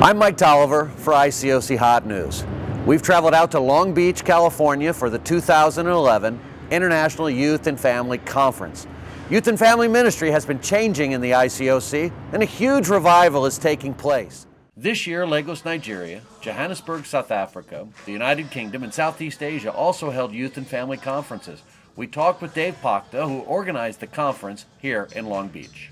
I'm Mike Tolliver for ICOC Hot News. We've traveled out to Long Beach, California for the 2011 International Youth and Family Conference. Youth and Family Ministry has been changing in the ICOC, and a huge revival is taking place. This year, Lagos, Nigeria, Johannesburg, South Africa, the United Kingdom, and Southeast Asia also held youth and family conferences. We talked with Dave Pocta, who organized the conference here in Long Beach.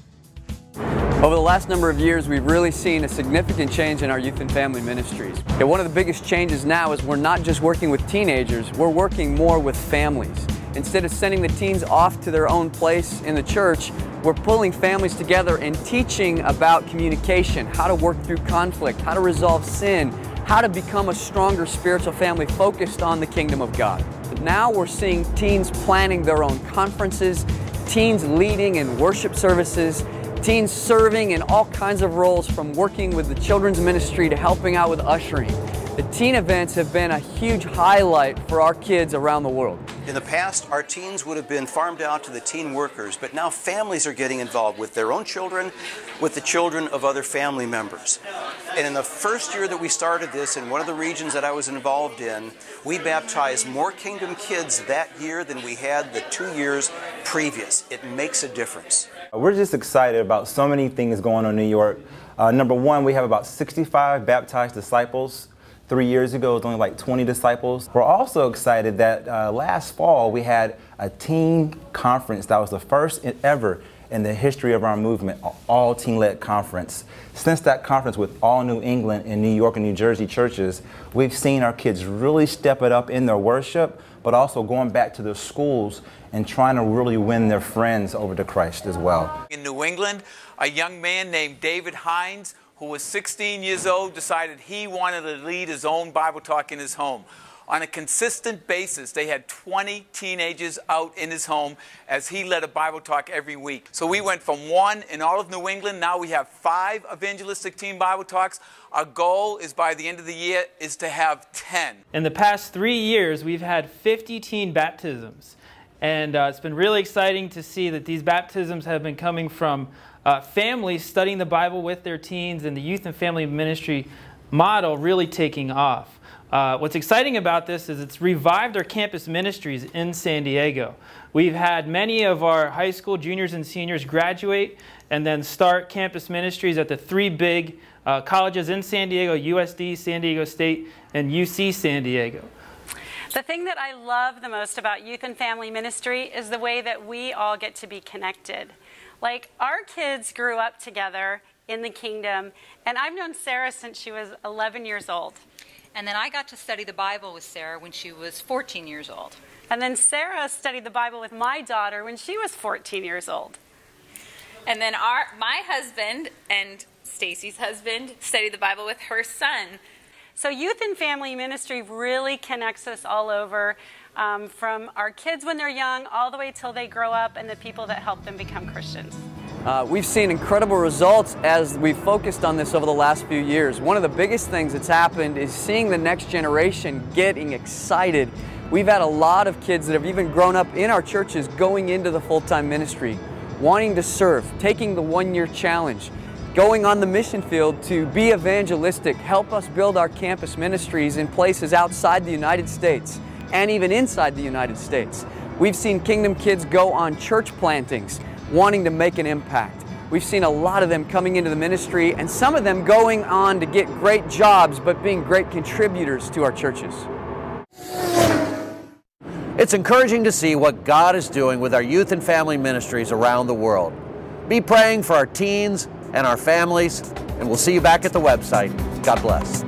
Over the last number of years, we've really seen a significant change in our youth and family ministries. And one of the biggest changes now is we're not just working with teenagers, we're working more with families. Instead of sending the teens off to their own place in the church, we're pulling families together and teaching about communication, how to work through conflict, how to resolve sin, how to become a stronger spiritual family focused on the kingdom of God. Now we're seeing teens planning their own conferences, teens leading in worship services, teens serving in all kinds of roles, from working with the children's ministry to helping out with ushering. The teen events have been a huge highlight for our kids around the world. In the past, our teens would have been farmed out to the teen workers, but now families are getting involved with their own children, with the children of other family members. And in the first year that we started this, in one of the regions that I was involved in, we baptized more Kingdom kids that year than we had the 2 years previous. It makes a difference. We're just excited about so many things going on in New York. Number one, we have about 65 baptized disciples. 3 years ago, it was only like 20 disciples. We're also excited that last fall we had a teen conference that was the first ever in the history of our movement, an all teen-led conference. Since that conference with all New England and New York and New Jersey churches, we've seen our kids really step it up in their worship, but also going back to their schools and trying to really win their friends over to Christ as well. In New England, a young man named David Hines, who was 16 years old, decided he wanted to lead his own Bible talk in his home. On a consistent basis, they had 20 teenagers out in his home as he led a Bible talk every week. So we went from one in all of New England. Now we have 5 evangelistic teen Bible talks. Our goal is by the end of the year is to have 10. In the past 3 years, we've had 50 teen baptisms. And it's been really exciting to see that these baptisms have been coming from families studying the Bible with their teens, and the youth and family ministry model really taking off. What's exciting about this is it's revived our campus ministries in San Diego. We've had many of our high school juniors and seniors graduate and then start campus ministries at the 3 big colleges in San Diego, USD, San Diego State, and UC San Diego. The thing that I love the most about youth and family ministry is the way that we all get to be connected. Like, our kids grew up together in the kingdom, and I've known Sarah since she was 11 years old. And then I got to study the Bible with Sarah when she was 14 years old. And then Sarah studied the Bible with my daughter when she was 14 years old. And then my husband and Stacy's husband studied the Bible with her son. So youth and family ministry really connects us all over, from our kids when they're young all the way till they grow up, and the people that help them become Christians. We've seen incredible results as we've focused on this over the last few years. One of the biggest things that's happened is seeing the next generation getting excited. We've had a lot of kids that have even grown up in our churches going into the full-time ministry, wanting to serve, taking the one-year challenge, going on the mission field to be evangelistic, help us build our campus ministries in places outside the United States and even inside the United States. We've seen Kingdom kids go on church plantings wanting to make an impact. We've seen a lot of them coming into the ministry, and some of them going on to get great jobs but being great contributors to our churches. It's encouraging to see what God is doing with our youth and family ministries around the world. Be praying for our teens and our families, and we'll see you back at the website. God bless.